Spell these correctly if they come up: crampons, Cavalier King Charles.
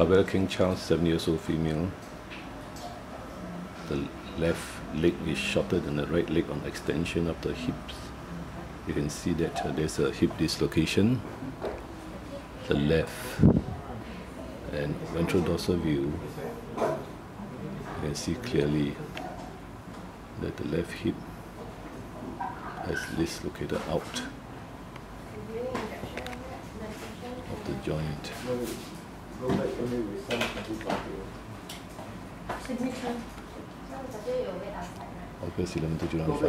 Cavalier King Charles, 7-year-old female. The left leg is shorter than the right leg on extension of the hips. You can see that there's a hip dislocation. The left and ventral dorsal view, you can see clearly that the left hip has dislocated out of the joint. August 11 to July 5.